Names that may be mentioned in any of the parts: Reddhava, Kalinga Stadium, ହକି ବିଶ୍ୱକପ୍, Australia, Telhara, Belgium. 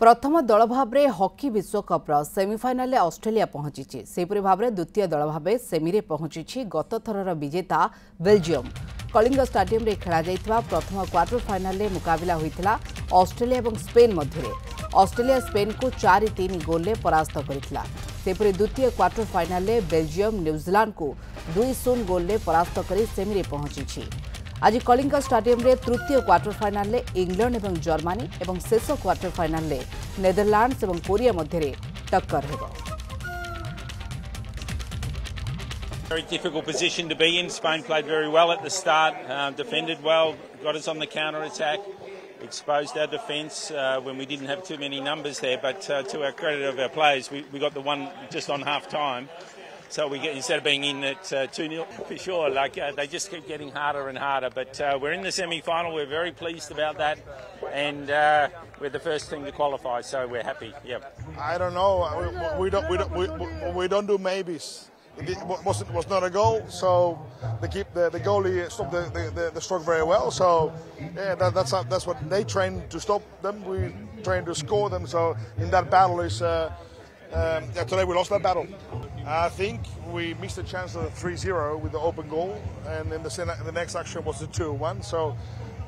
प्रथम दल भाव में हॉकी विश्वकप्र सेमिफाइनाल ऑस्ट्रेलिया पहुंची सेपरी भाव में द्वितीय दल भाव सेमी पहुंची गत थरर विजेता बेल्जियम कलिंगा स्टेडियम रे खेला जाइतवा प्रथम क्वार्टर फाइनाल रे मुकाबला होइथिला ऑस्ट्रेलिया और स्पेन मध्य ऑस्ट्रेलिया स्पेन को 4-3 गोल रे परास्त करितला सेपरी द्वितीय क्वार्टर फाइनाल रे बेल्जियम न्यूजीलैंड को 2-0 गोल रे परास्त करि सेमी पहुंची आज कलिंगा स्टेडियम रे तृतीय क्वार्टर फाइनाल रे इंग्लैंड एवं जर्मनी एवं शेष क्वार्टर फाइनाल रे नेदरलैंड्स एवं कोरिया मध्य टक्कर होगा। Very difficult position to be in. Spain played very well at the start, defended well, got us on the counter attack, exposed our defence when we didn't have too many numbers there. But to our credit of our players, we got the one just on half time. So we get, instead of being in at 2-0, for sure, like they just keep getting harder and harder. But we're in the semi-final. We're very pleased about that, and we're the first team to qualify, so we're happy. Yeah. I don't know. We don't do maybes. It was not a goal, so the goalie stopped the stroke very well. So yeah, that's what they train to stop them. We train to score them. So in that battle is yeah, today we lost that battle. I think we missed the chance of the 3-0 with the open goal, and then the next action was the 2-1. So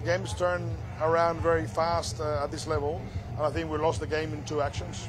games turn around very fast at this level, and I think we lost the game in 2 actions.